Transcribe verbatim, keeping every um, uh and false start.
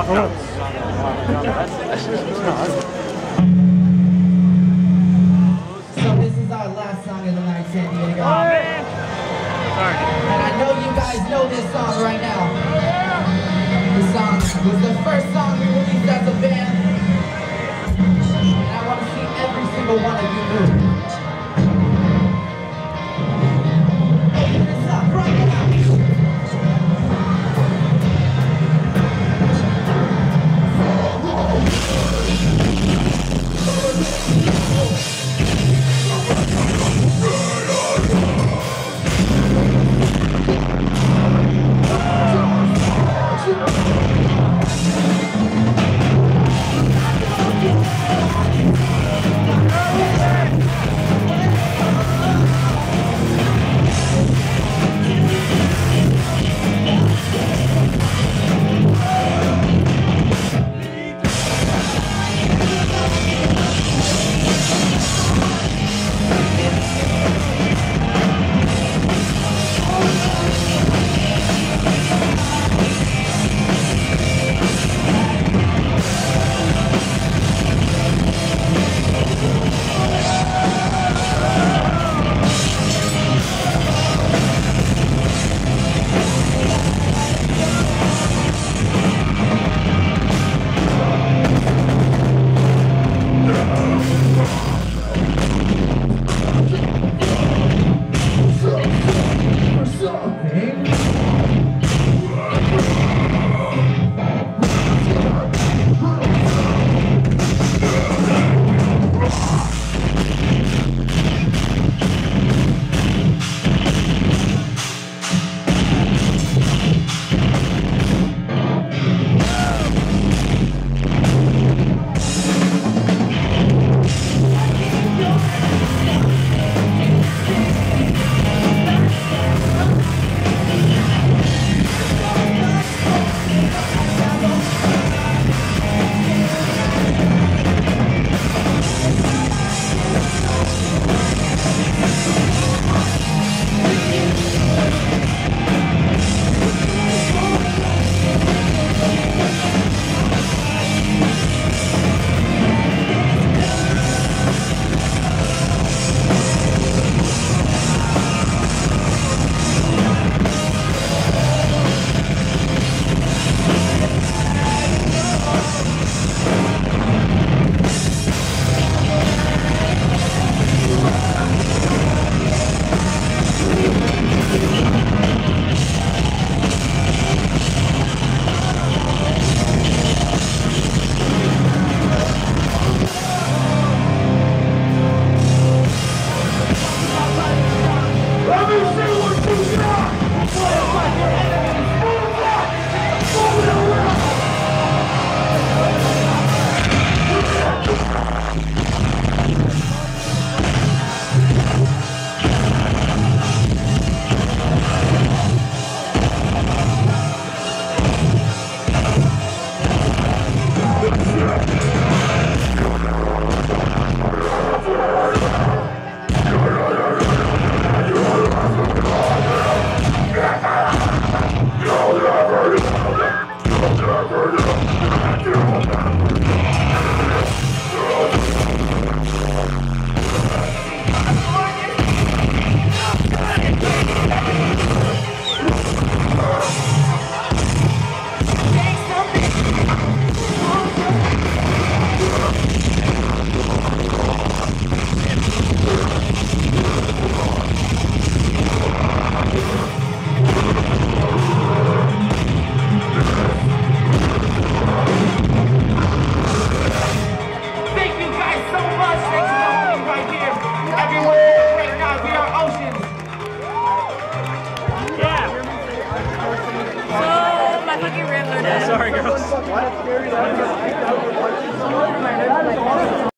Hot dogs. So this is our last song of the night, San Diego. Oh, man. Sorry. And I know you guys know this song right now. This song was the first song we released as a band. And I want to see every single one of you do it. Open this up right now. Sorry, girls.